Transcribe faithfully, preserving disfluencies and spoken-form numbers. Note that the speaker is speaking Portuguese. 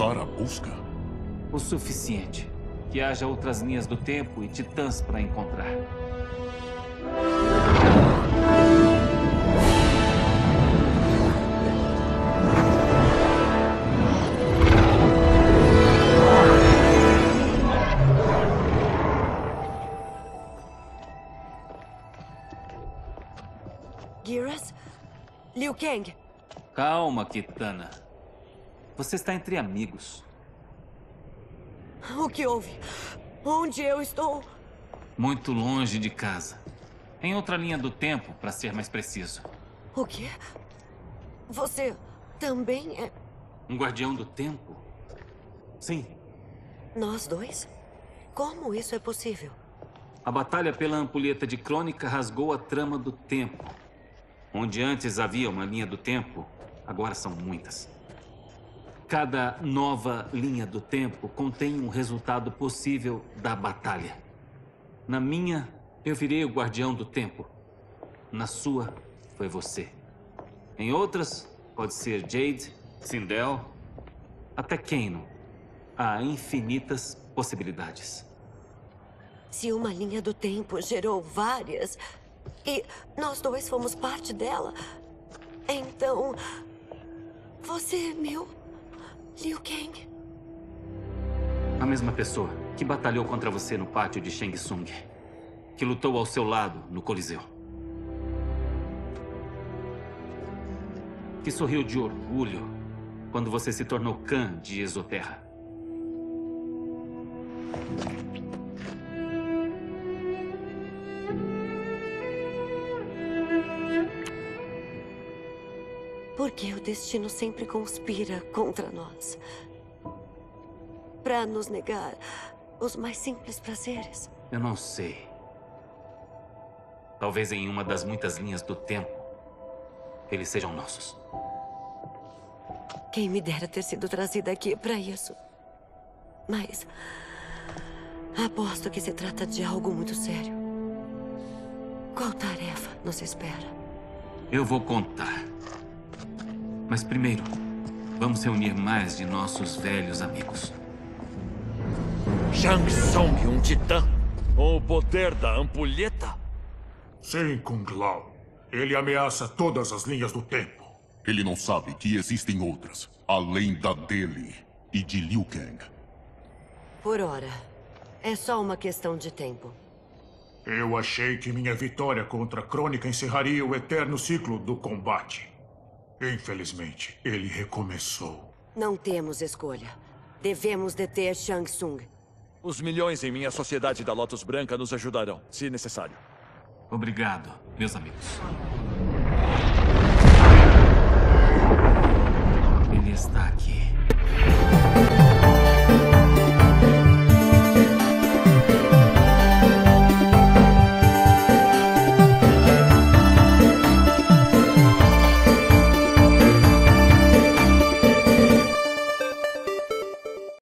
começar a busca? O suficiente. Que haja outras linhas do tempo e titãs para encontrar. Giras? Liu Kang! Calma, Kitana. Você está entre amigos. O que houve? Onde eu estou? Muito longe de casa. Em outra linha do tempo, para ser mais preciso. O quê? Você também é... um guardião do tempo? Sim. Nós dois? Como isso é possível? A batalha pela ampulheta de Crônica rasgou a trama do tempo. Onde antes havia uma linha do tempo, agora são muitas. Cada nova linha do tempo contém um resultado possível da batalha. Na minha, eu virei o guardião do tempo. Na sua, foi você. Em outras, pode ser Jade, Sindel, até Keino. Há infinitas possibilidades. Se uma linha do tempo gerou várias, e nós dois fomos parte dela, então você é meu... Liu Kang. A mesma pessoa que batalhou contra você no pátio de Shang Tsung, que lutou ao seu lado no Coliseu. Que sorriu de orgulho quando você se tornou Khan de Exoterra. Porque o destino sempre conspira contra nós, para nos negar os mais simples prazeres. Eu não sei. Talvez em uma das muitas linhas do tempo, eles sejam nossos. Quem me dera ter sido trazida aqui para isso. Mas aposto que se trata de algo muito sério. Qual tarefa nos espera? Eu vou contar. Mas primeiro, vamos reunir mais de nossos velhos amigos. Shang Tsung, um titã? Com o poder da ampulheta? Sim, Kung Lao. Ele ameaça todas as linhas do tempo. Ele não sabe que existem outras, além da dele e de Liu Kang. Por ora, é só uma questão de tempo. Eu achei que minha vitória contra a Crônica encerraria o eterno ciclo do combate. Infelizmente, ele recomeçou. Não temos escolha. Devemos deter Shang Tsung. Os milhões em minha sociedade da Lotus Branca nos ajudarão, se necessário. Obrigado, meus amigos. Ele está aqui.